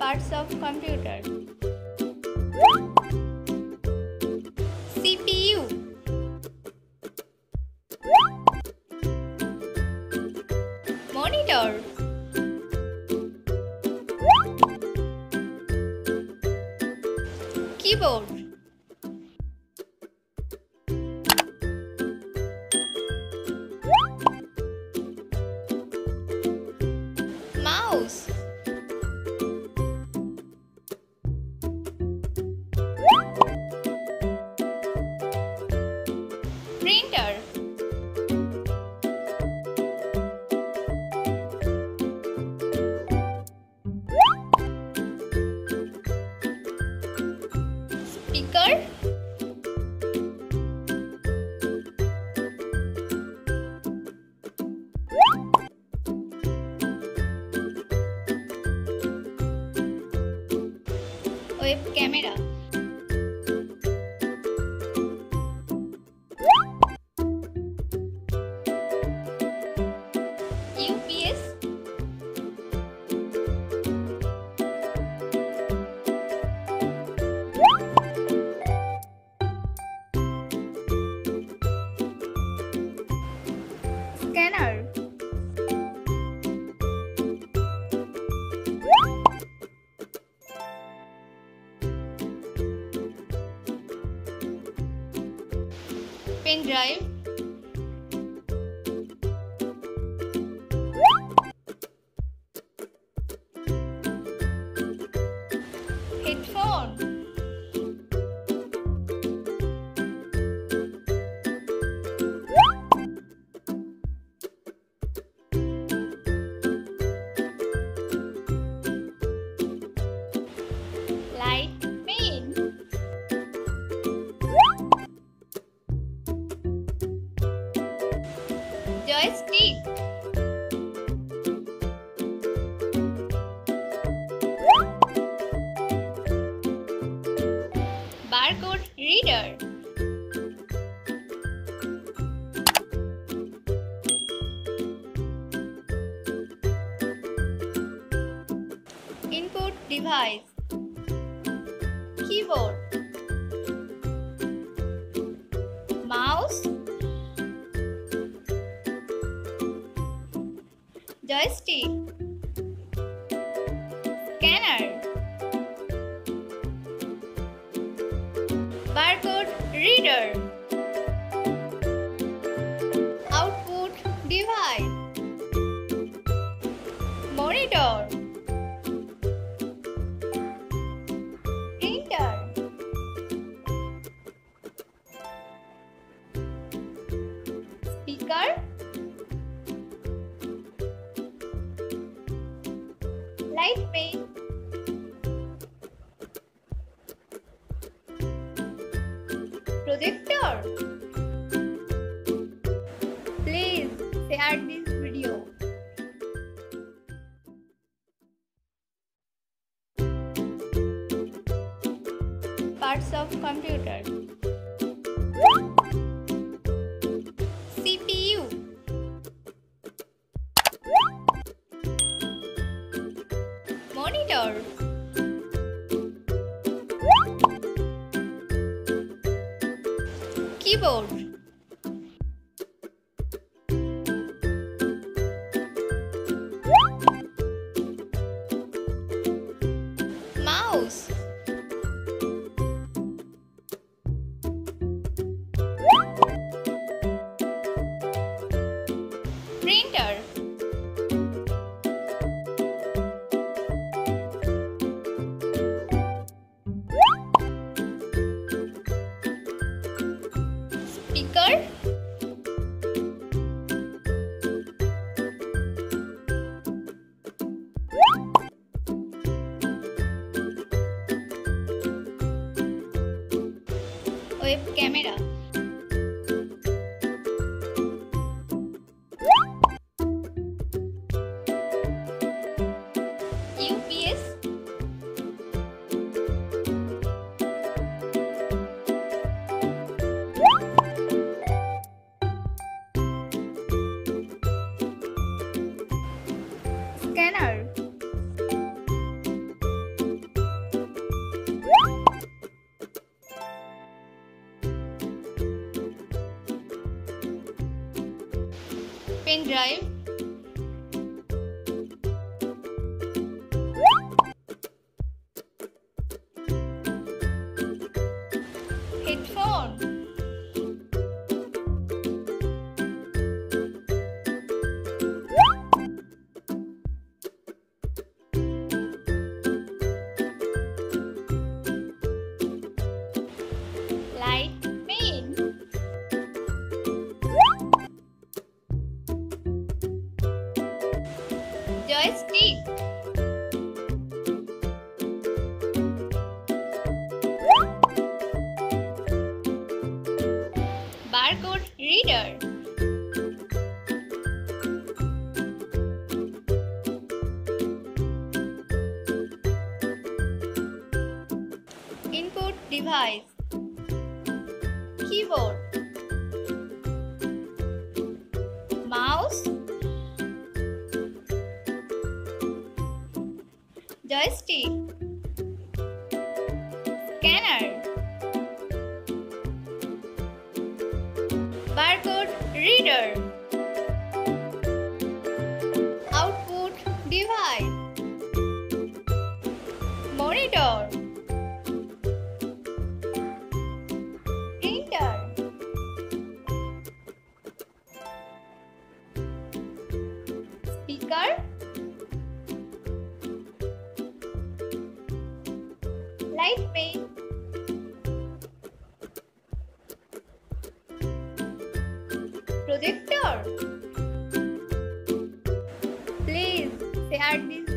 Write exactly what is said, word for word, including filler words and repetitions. parts of computer. C P U, monitor, keyboard, mouse, printer, speaker, web camera, U P S, scanner, pen drive, headphone, light, pen, joystick, barcode reader, input device, keyboard, mouse, joystick, scanner, barcode reader, output device, monitor, printer, speaker, light pen, projector. Please share this video. Parts of computer. C P U, monitor, keyboard, mouse, printer, speaker, web camera, U P S, scanner, There is creek. Barcode reader. Input device. Keyboard. Mouse. Joystick. Scanner. Barcode reader. Output device. Monitor. Printer. Speaker. Light pen. Projector. Please share this